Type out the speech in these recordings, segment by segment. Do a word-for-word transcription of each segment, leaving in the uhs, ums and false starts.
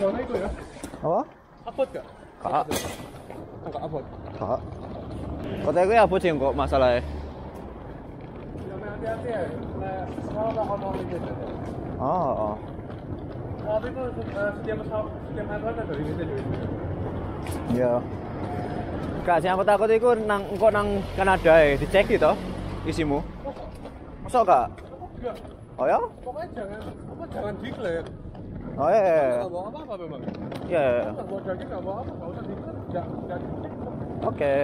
전화 거예요? 어? 아파트. 가. 잠깐 아파트. 가. Kota gue apa sih kok masalahnya? Hati-hati ya. Oh. Tapi kan setiap setiap hari ada dari kita juga. Iya. Kak, sing aku takut iku nang engko nang Kanada e dicek gitu isimu. Masuk gak? Enggak. Oh ya? Pokoknya jangan apa jangan declare. Oh iya. Enggak mau apa-apa memang. Iya. Enggak mau jadi enggak mau apa, enggak usah declare. Enggak enggak dicek. Oke.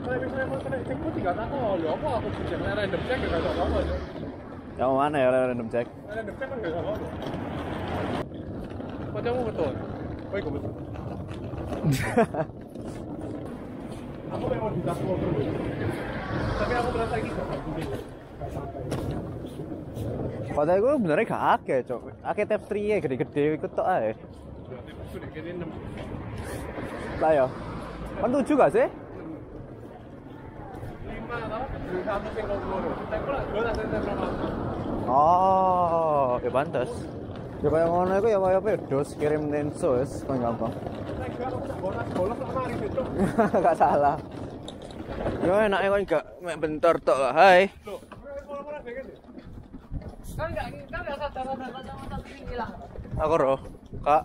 Kalau misalnya mau cek pun tidak tahu, ya apa aku ceknya random check nggak tahu apa aja. Yang mana ya random check? Random check kan nggak tahu. Pacamu betul, baik betul. Aku memang tidak mau berburu, tapi aku berasa gitu. Padahal gue benernya gak ake, cok. Ake tap tiga gede-gede ikut toh aye. Lah ya, kan tujuh gak sih? Oh, ya pantas. Ya kayak ngono iku ya kaya pedos kirim tenso wis kok gampang. Enggak salah. Yo enake kok enggak mek bentor tok. Hai. Kan enggak kan enggak sadar-sadar tinggi lah. Aku ro, Kak.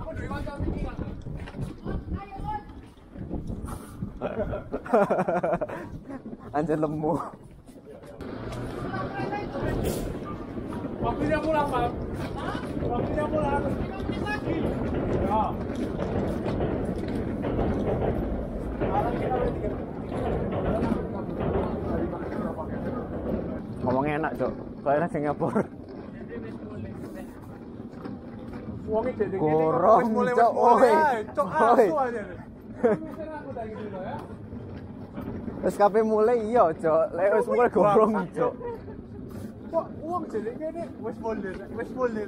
Aku dari Mancang tinggi, Kak. Anjir lemu. Waktunya pulang, Pak. Waktunya pulang. tiga menit lagi. Ya. Ngomongnya enak, Cok. Kayaknya Singapura. Gorong, Cok. Oi. Cok, asu aja. Wis kape mulai iya, Cok. Lek wis mulai gorong, Cok. Wah, uang jadi kene wis mulai, wis mulai.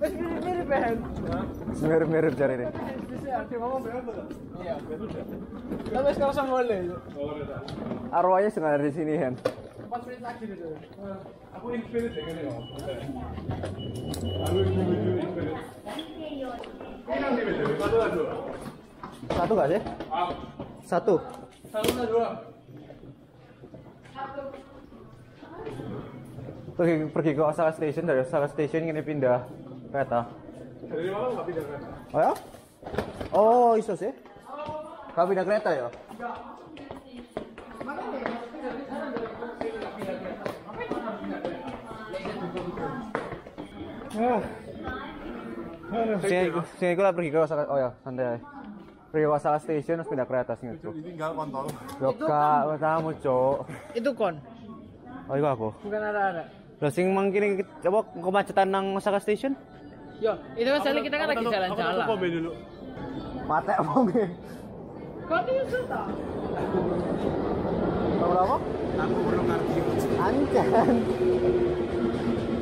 Wis mirip-mirip ben. Mirip-mirip jare ini. Wis arti mama berapa? Iya, betul. Lah wis karo sang mulai. Arwahnya sudah di sini, Hen. empat menit lagi itu. Aku infinite kene yo. Aku infinite. Enak nih, betul. Satu aja. Satu gak sih? Satu. Satu atau dua? Satu. Pergi pergi ke Osaka Station, dari Osaka Station ini pindah kereta. Dari mana nggak pindah kereta? Oh ya? Oh iso sih? Nggak pindah kereta ya? Enggak. Mana nih? Dari sana dari Osaka nggak pindah kereta. Apa yang nggak pindah kereta? Sini aku lah pergi ke Osaka. Oh ya, santai. Riwasala Station harus pindah kereta sing itu. Ditinggal kontol. Yo Kak, tamu, Cok. Itu kon. Oh, iku aku. Bukan ada-ada. Lah sing mangkene coba kemacetan nang Osaka Station? Yo, itu kan soalnya kita kan lagi jalan-jalan. Aku pombe dulu. Matek pombe. Kok itu ta? Berapa? Aku perlu kardio. Ancan.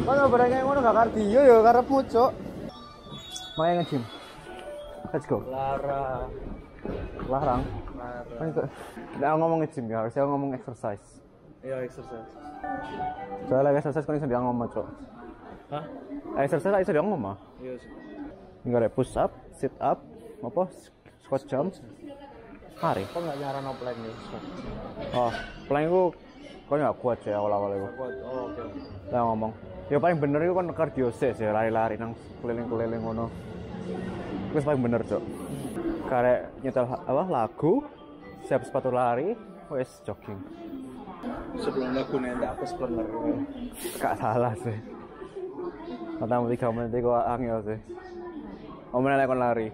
Kok barang yang ngono gak kardio yo karepmu, Cok. Mau nge-gym. Let's go. Larang. Larang. Larang. Nah, ngomong nge-gym ya, harusnya ngomong exercise. Iya, exercise. Soalnya exercise kan bisa dia ngomong, Cok. Hah? Exercise bisa dia ngomong? Iya sih. Enggak ada push up, sit up, apa, squat jump. Hari. Kok nggak nyaran plank nih? Oh, plank itu kok nggak kuat sih awal-awal itu. Kuat, oh oke. Saya ngomong. Ya paling bener itu kan cardio sih, lari-lari, nang keliling-keliling ngono. Wis paling bener, Cok. Karek nyetel apa lagu, siap sepatu lari, wis jogging. Sebelum lagu nendak aku sepelner. Gak salah sih. Pertama tiga menit iku angel sih. Omene lek kon lari.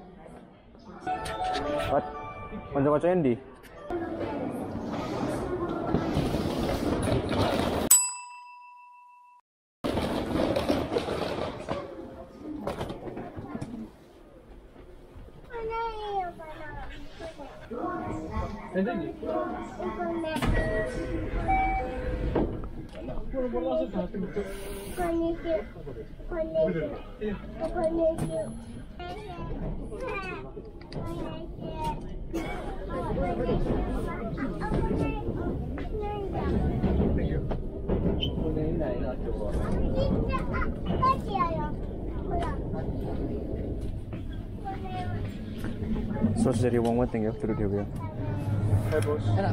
Wat. Kanca-kanca endi? Entendi. So she said you want one thing you have to do here. Hey boss. I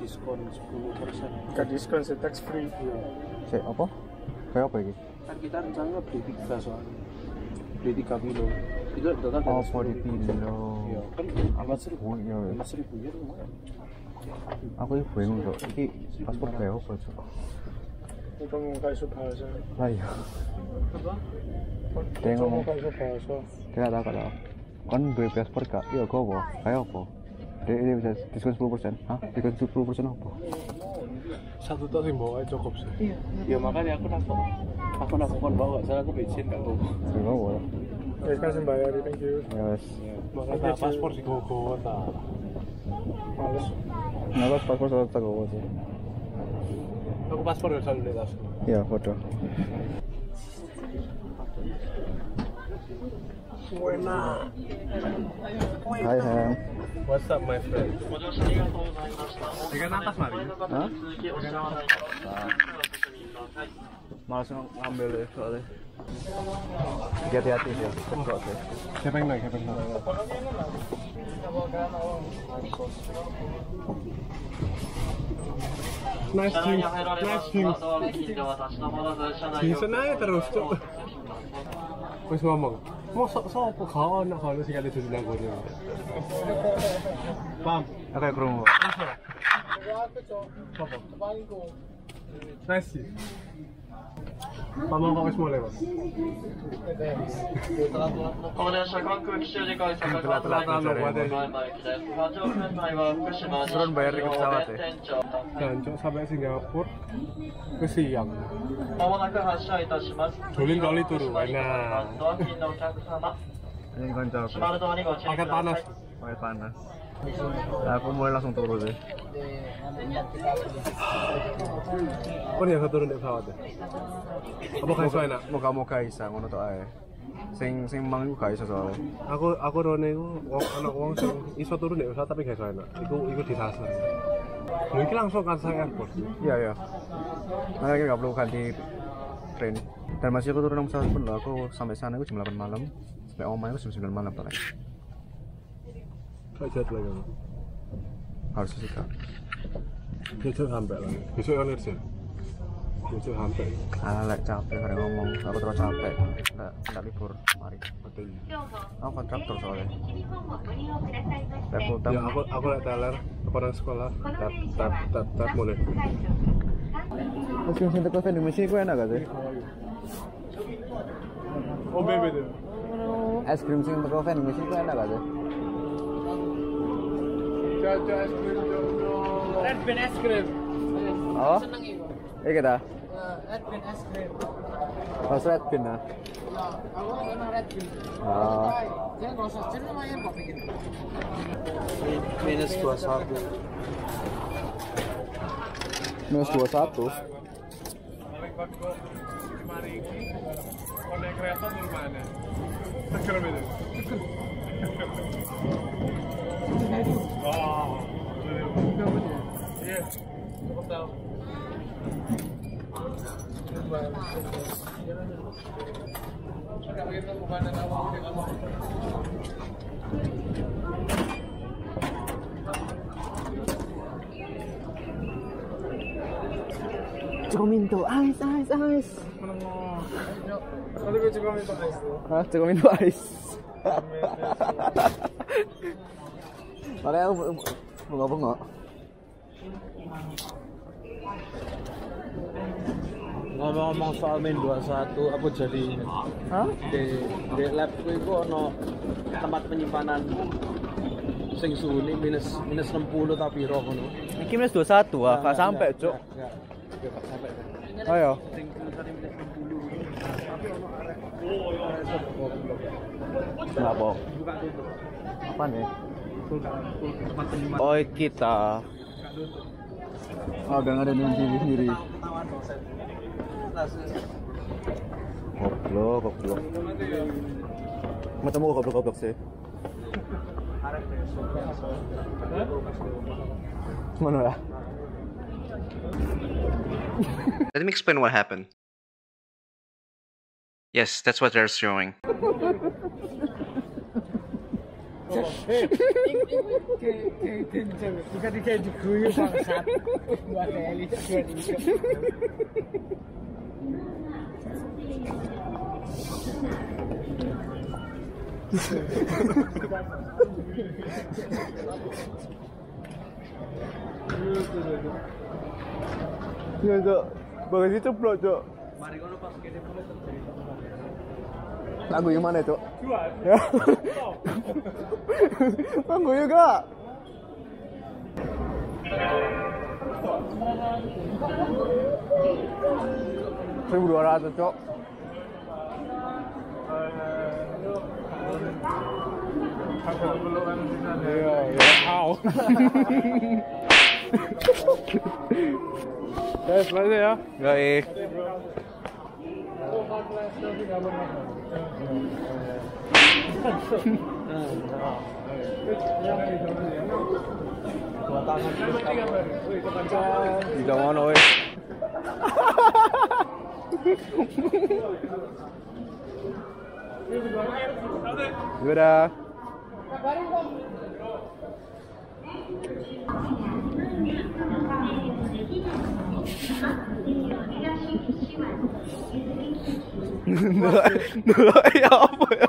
Diskon sepuluh persen. Kak diskon saya tax free. Saya apa? Saya apa lagi? Kita rencana beli tiga soal, beli tiga kilo. Itu total. Oh, beli kilo. Apa seribunya? Seribunya rumah. Aku ini bingung dok. Ini paspor saya apa sih? Kita mengkai subhasa. Ayo. Apa? Kita mengkai subhasa. Kita tak ada. Kan dua paspor kak. Iya kau apa? Kayak apa? Dia dia bisa diskon sepuluh persen. Hah? Diskon sepuluh persen apa? Satu tas yang bawa cukup sih. Iya makanya aku nak aku nak kon bawa. Saya aku bensin tak bawa. Tidak bawa. Terima kasih bayar, thank you. Yes. Makanya paspor sih kau kau tak. Males. Males paspor saya tak kau sih. Aku paspor yang selalu di tas. Ya, foto. Buena. Hi Ham. What's up my friend? Dengan atas mari. Hah? Malas ngambil deh soalnya. Hati-hati ya, kok sih. Siapa yang naik? Siapa yang naik? Nice things, nice things. Bisa naik terus tuh. Wis ngomong. Mosok sopo kau nak halus sekali tu bilang kau ni. Pam, ada kerumbu. Nice. Vamos vamos mulai mas. Turun bayar tiket pesawat ya. Jancok sampai Singapura ke siang. Julin kali turun. Nah. Ini kancok. Pakai panas. Pakai panas. Aku mulai langsung turun deh. Kau ni yang turun dari pesawat deh. Apa kau isai nak? Moga-moga isai, mana tak ay. Sing sing mangu kau isai soal. Aku aku rone aku anak orang sing isai turun dari pesawat tapi kau isai nak. Iku iku disasar. Mungkin langsung kan saya airport. Iya iya. Mana kita perlu ganti train. Dan masih aku turun dari pesawat pun lah. Aku sampai sana aku jam delapan malam. Sampai Oman aku jam sembilan malam tak ay. Kajat lagi kan? Harus sikap. Besok hampir lagi. Besok yang nersi. Besok hampir. Alek capek hari ngomong. Aku terus capek. Tak tak libur. Mari. Betul. Aku kontraktor soalnya. Aku tak. Aku aku tak teler. Kepada sekolah. Tak tak tak tak boleh. Masih masih terkau sendiri. Masih kau enak tak sih? Oh baby tu. Es krim sih terkau sendiri. Masih kau enak tak sih? Caca es krim jodoh. Red bean es krim. Oh? Senang ibu. Iya kita. Red bean es krim. Mas red bean lah. Aku memang red bean. Oh. Jangan gosok cerita macam apa begin. Minus dua satu. Minus dua satu. Oleh kereta di mana? Tegar betul. Wow. Yeah. Look down. Cominto ice ice ice. Tadi gue cominto ice tu. Hah, cominto ice. Makanya aku bengok-bengok. Ngomong-ngomong soal min dua puluh satu, aku jadi di, di labku itu ada tempat penyimpanan sing suhu ini minus, minus enam puluh tapi roh ini minus dua puluh satu ah, gak sampai cok. Gak, gak sampai. Ayo sing tulisannya minus enam puluh Kenapa? Apa nih? Oh kita. Oh udah nggak ada yang sendiri sendiri. Goblok, goblok. Macam mana goblok goblok sih? Mana lah? Let me explain what happened. Yes, that's what they're showing. Ya, Cok. Bagas itu blok, Cok. Lagu yang mana, Cok? Ya. Lagu juga. seribu dua ratus, Cok. Iya, iya. Guys, weiter ja? Ja, eh. Die dauern euch. Wieder. Nulai apa ya?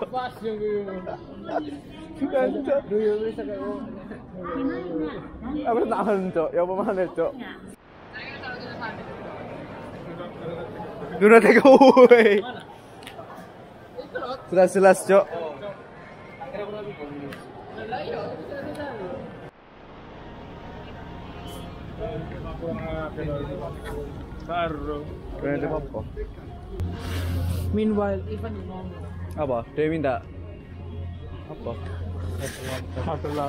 Aku tahan cok, ya apa mana cok? Dura take away. Jelas-jelas cok. Meanwhile, even apa? Dia minta apa? Ini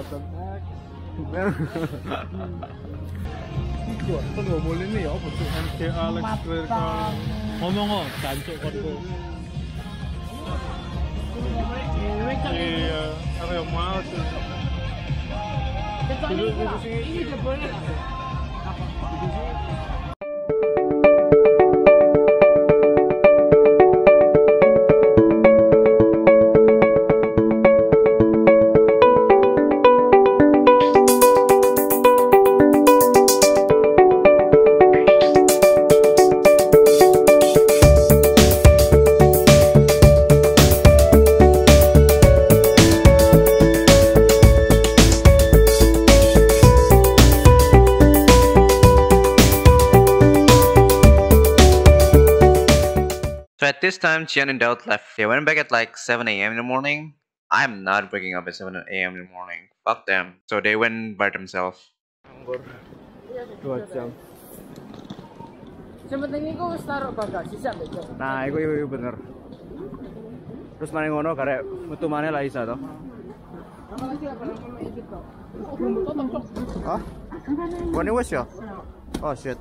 So at this time, Jian and Daud left. They went back at like seven A M in the morning. I'm not waking up at seven A M in the morning. Fuck them. So they went by themselves. Nah, itu itu bener. Terus mana ngono karena mutumannya lah Isa toh. Hah? One was ya? Oh shit.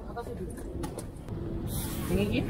Ini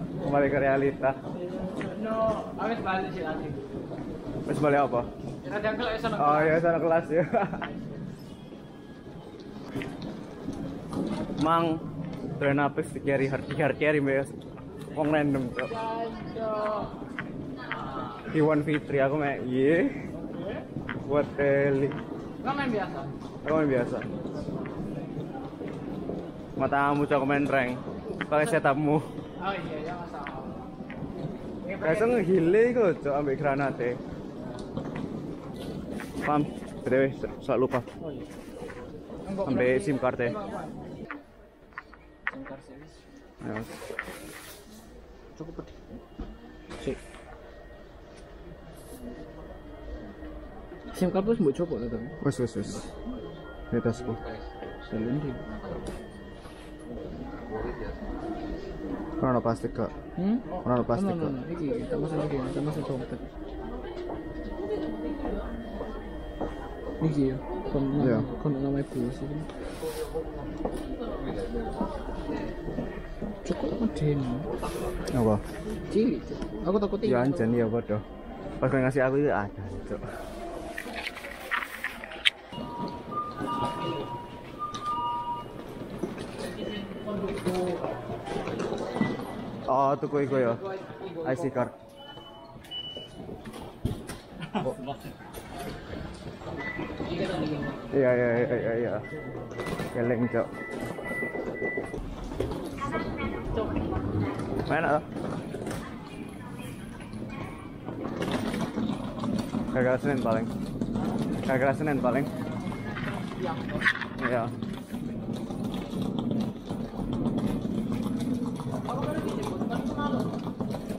Kembali ke realita. No, habis balik sih nanti. Habis balik apa? Ada kelas sana. Oh ya sana kelas ya. Mang tren apa sih cari harga cari mbak? Wong random tuh. Iwan Fitri aku main ye. Buat teli. Kamu main biasa? Kamu main biasa. Matamu cak main rank. Pakai setupmu. Oh iya, ya masalah. 가서는 힐레이거 ambil granate. Pam, debes, saya lupa. Ambil SIM card. SIM card service. Cukup pedih. Si. SIM card tu sembuh cukup tu kan? Wes wes wes. Kita sembuh. Selending. Orang apa plastik kak? Orang apa plastik kak? Iki, tambah lagi, tambah satu lagi. Iki, kon kon nama ibu sih. Cukup macam ni. Apa? Cili. Aku tak kau tinggal. Jangan jadi apa tu. Pas kau ngasih aku itu ada. Oh, tu koi koi ya. I C card. Ya ya ya ya ya. Keleng cok. Mana tu? Kagak Senin paling. Kagak Senin paling. Ya.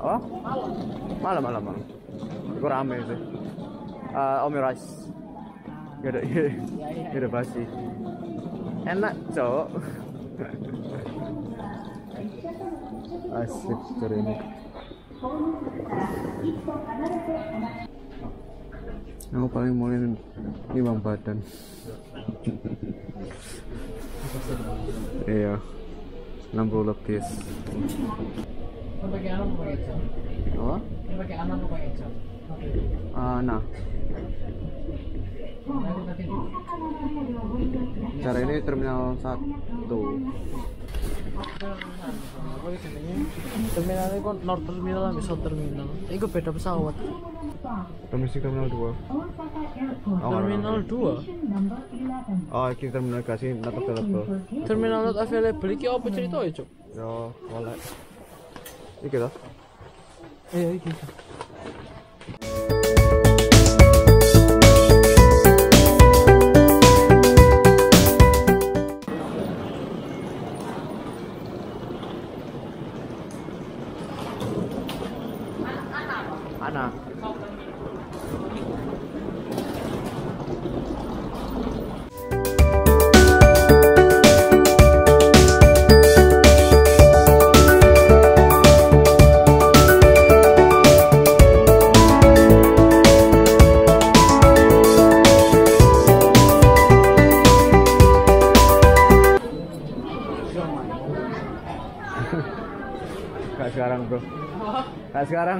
Apa? Malam, malam, malam. Kau ramai tu. Omurice. Ada, ada basi. Enak, cok. Asyik terima. Aku paling mulai ni bang badan. Iya, enam puluh lebih. Apa? Ah, nah. Cara ini terminal satu. Terminal ini kan north terminal, south terminal. Ini beda pesawat. Domestik terminal dua. Terminal dua. Oh, ini terminal kasih not available. Terminal not available. Iki apa cerita ya, Cok? Yo, boleh. Iki dah. Eh, iki. Ana. Gak sekarang bro, gak sekarang.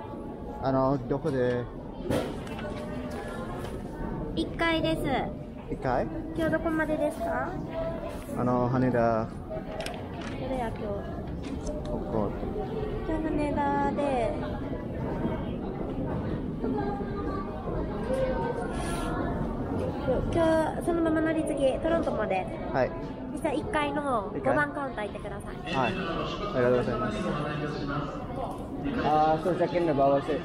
Ano, doko de? Ikkai desu. Ikkai? Kyou doko made desu ka? Ano, Haneda. Haneda kyou. Kyou Haneda de.今日そのまま乗り継ぎトロントまで。はい。実はいっかいのごばんカウンター行ってください。はい。ありがとうございます。Ah, so check-in di bawah sih.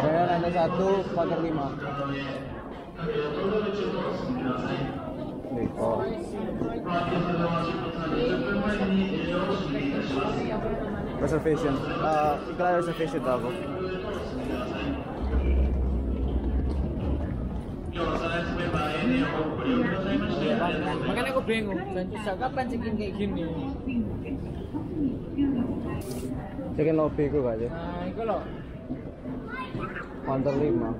Saya lantai satu, kloter lima. Oh. Reservation. Ah, iklan reservation tahu. Makanya aku bingung, jangan kapan cekin kayak gini. Cekin lobby ku aja. Nah, itu loh. Counter lima.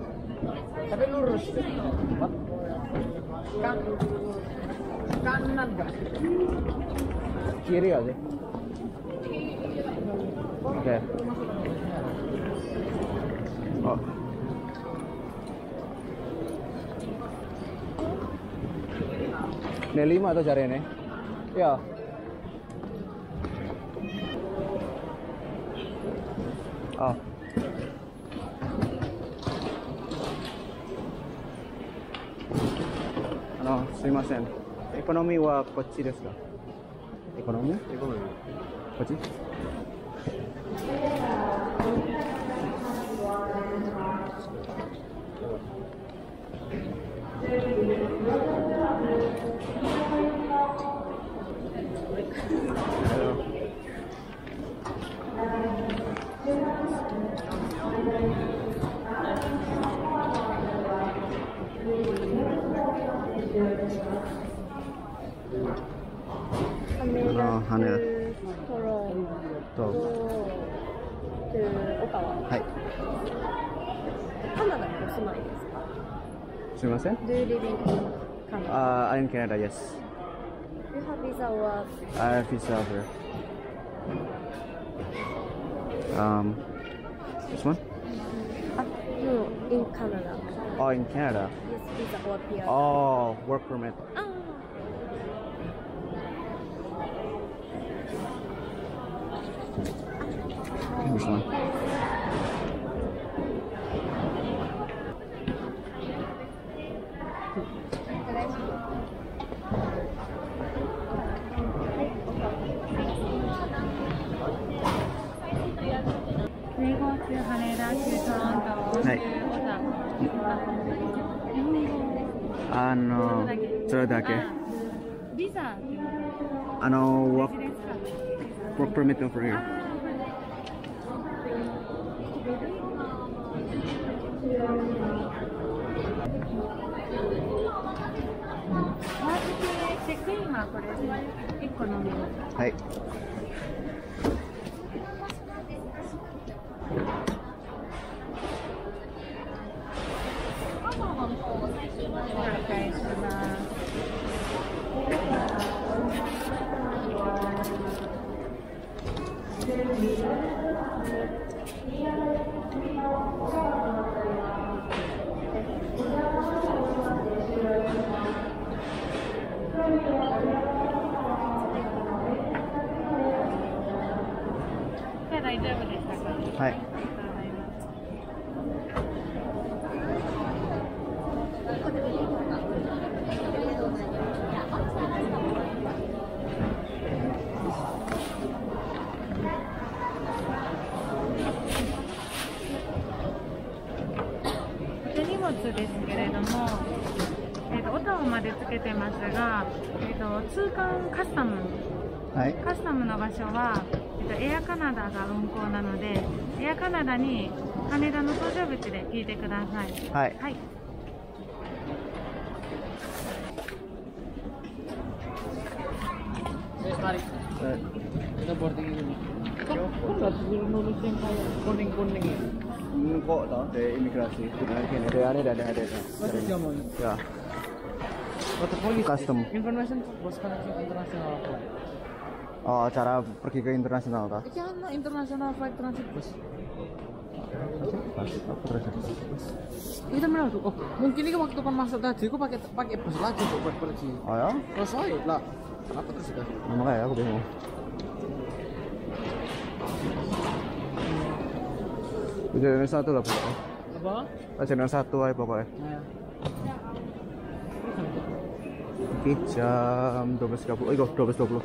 Kiri kali. Oke. Oh. Ini lima atau cari ini? Ya. Oh. Ano, sumimasen. Ekonomi wa kochi desu ka? Ekonomi? Ekonomi. Kochi? No, Haneda. Toro. To Okawa. Hi. Canada ni oshimai desu ka? Sumimasen. Do you live in Canada? Uh, I'm in Canada, yes. You have visa or? I have visa here. Um, this one? Uh, no, in Canada. Oh, in Canada. Yes, visa or P R. Oh, work permit. Ah. This one. We go to Haneda, to Toronto, to Osaka. Ah no, that's it. Visa. I know work work permit over here.はい。カスタムの場所は、えっと、エアカナダが運航なので、エアカナダに羽田の搭乗口で聞いてください。はい。はい。Custom. Information bos koneksi internasional apa? Oh, cara pergi ke internasional kah? Iya, internasional flight transit bus. Kita mana tuh? Oh, mungkin ini waktu pun masuk tadi, aku pakai pakai bus lagi untuk buat pergi. Oh ya? Terus saya lah, apa terus dah? Nama ya, aku bingung. Channel satu lah pokoknya. Apa? Channel satu aja pokoknya. Oke, jam dua belas tiga puluh. Oi, kok dua belas dua puluh.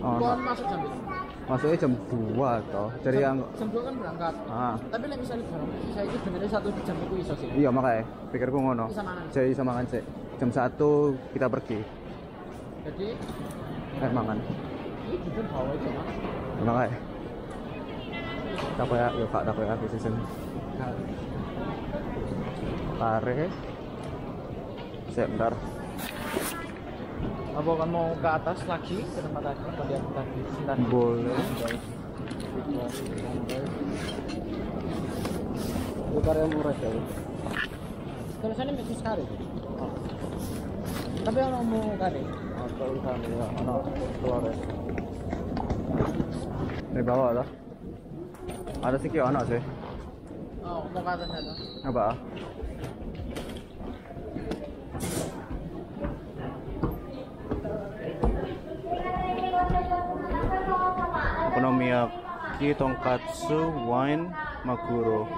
Oh, nah. Masuk jam dua. Masuknya jam dua toh. Dari jam, yang jam dua kan berangkat. Ah. Tapi lek bisa liburan. Saya iki bener satu jam iku iso sih. Iya, makanya pikirku ngono. Jadi iso mangan sih. Jam satu kita pergi. Jadi eh mangan. Iki jujur bawa iki, Mas. Makanya. Tak koyo yo Pak, tak koyo aku sesen. Pare. Sebentar. Apa kan mau ke atas lagi ke tempat lagi atau di atas lagi? Boleh. يبقى أموره شيء. كل سنة بتسحب عليه. طب أنا مو قاري. أنا تواريخ. نبغى هذا. هذا سكيو أنا زي. أو مو هذا هذا. نبغى. Okonomiyaki, tonkatsu, wine, maguro,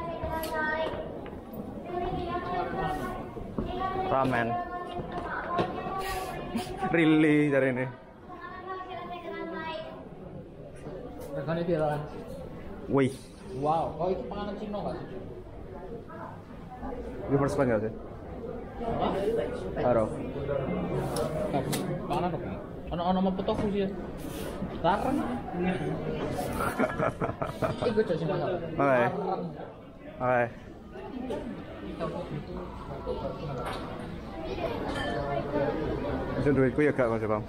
ramen. Really dari ini. Rekannya viral. Wih. Wow, kau itu panganan Cina nggak sih? Di Perspanyol nggak sih? Haro. Panganan apa? Ano-ano mau potofu sih? Larang. Ikut aja mana? Oke. Oke. Itu duitku ya kak mas bang.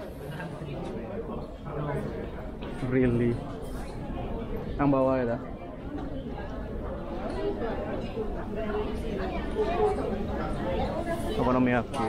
Really. Yang bawah ya. Okonomiyaki.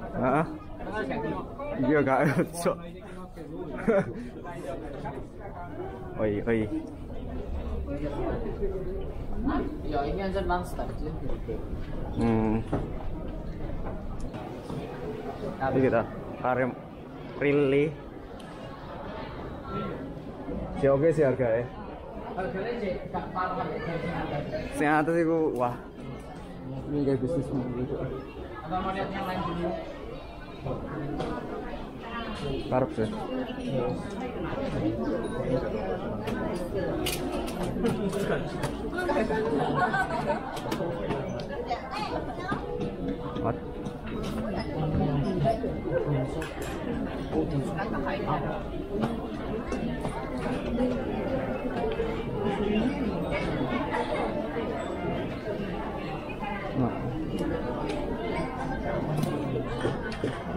Hah? Harus gak gelap? Iya gak cocok. Oi, oi. Ya, ini aja monster sih. Hmm. Tapi kita harem really. Si oke sih harganya. Harganya sih tak parah ya. Sing atas iku wah. Ini kayak bisnis gitu. Apa mau lihat yang lain dulu? Karep sih. What?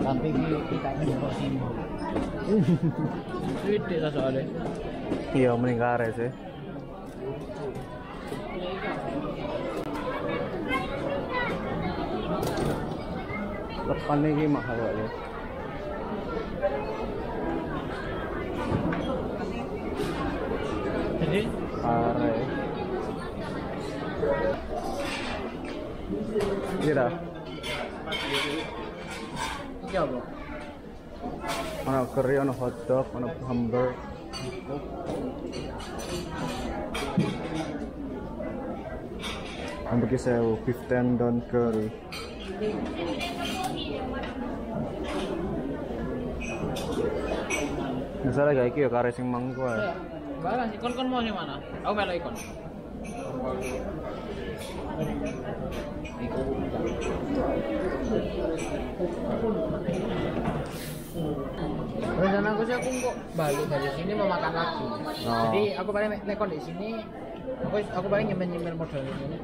Sampai kita imporsin. Gede lah soalnya. Iya, meningkat sih. Lepannya ini mahal banget. Jadi? Are. Iya dah. Iya bro. Mana kari, mana hotdog, mana hamburger. Hamburger sewu, beef tendon curry. Masalah gak iki ya kare sing mangku ae. Barang sih kon-kon mau sing mana? Aku melu ikon. Rencana aku sih aku kok balik dari sini mau makan lagi. Jadi aku paling nekon di sini. Aku aku paling nyemil-nyemil modal di sini.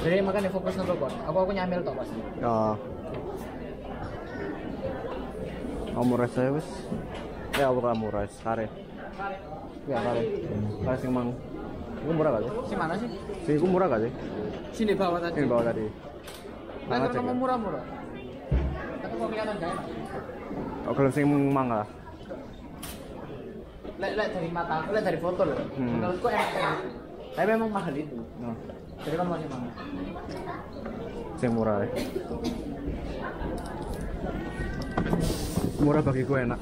Jadi makan di fokus nang rokok. Aku aku nyamil tok pasti. Oh. Omurice saya wis. Ya aku omurice kare. Kare. Ya kare. Kare sing mang. Itu murah gak sih? Si mana sih? Si itu murah gak sih? Sini bawah tadi. Sini bawah tadi. Nah, kalau murah-murah. Tapi kok kelihatan gak enak? Oh, kalau sing mangga. Lek-lek dari mata, lek dari foto loh. Menurutku enak. Tapi memang mahal itu. Nah. Jadi kan masih mahal. Sing murah ya. Murah bagiku enak.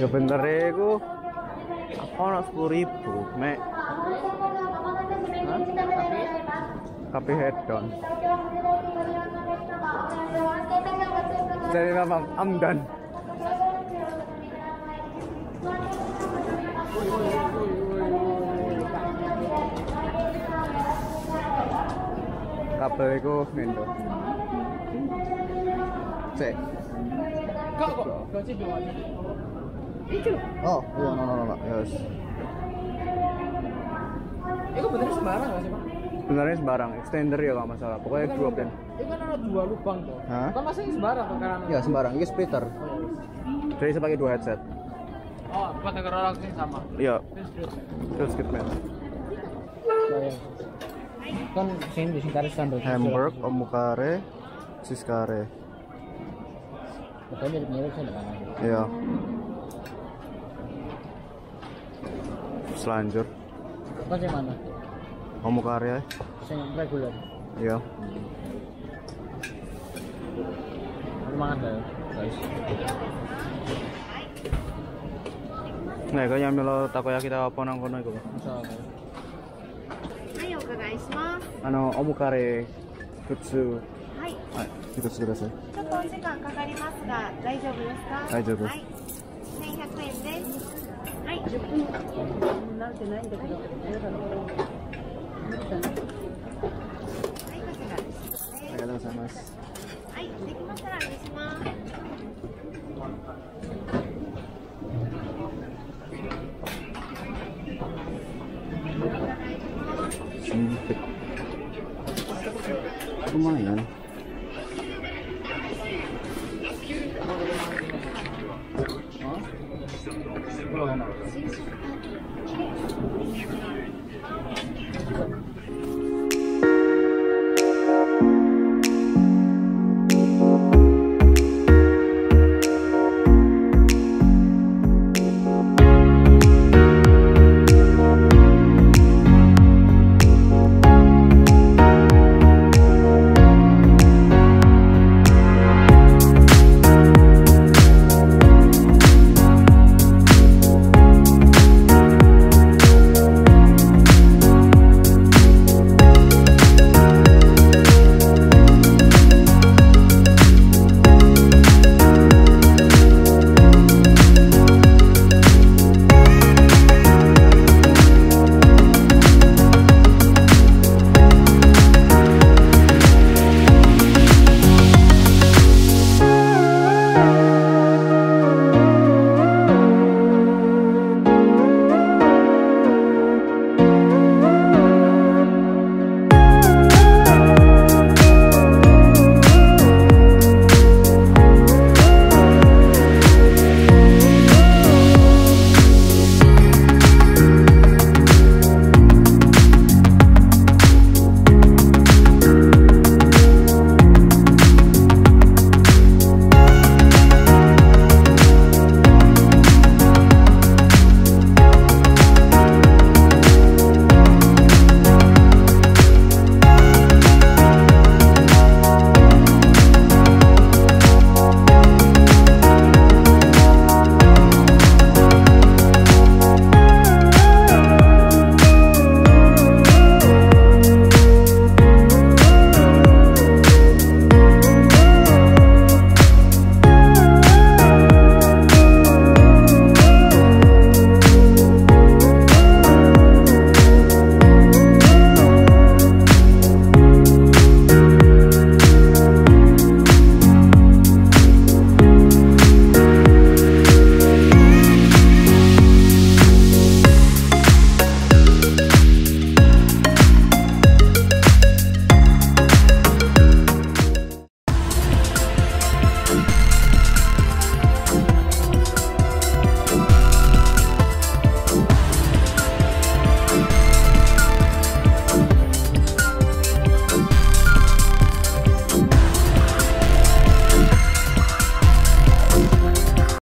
Ya bener ya aku aku nak sepuluh ribu mek tapi head down jadi memang I'm done Capoeira window. Check. Go go. Oh, iya, no no no no. Yes. Itu beneran sembarang nggak sih, Pak? Sebenarnya sembarang, extender ya nggak masalah. Pokoknya dua plan. Itu kan ada dua lubang tuh. Kan masih sembarang tuh karena. Ya sembarang. Ini splitter. Jadi saya pakai dua headset. Oh, buat negara orang sih sama. Iya. Terus skip man. Kan sini di Siskare standar. Hamburg, Omukare, Siskare. Makanya mirip-mirip sih kan. Iya. Selanjut. Bagaimana? Omukare. Sing regular. Iya. Lumayan deh, guys. Nah, kayaknya melo takoyaki kita apa nang kono iku, Pak? Ayo, guys, mas. Ano, omukare futsu. Hai. Hai, futsu kudasai. Chotto o jikan kakarimasu ga, daijoubu desu ka? Daijoubu. Hai. senひゃくえんdesu. Hai. ten分. Natte nai nda kedo. Hai, kakarimasu. Arigatou gozaimasu. Hai, dekimatta ra oneshimasu. Sempit lumayan.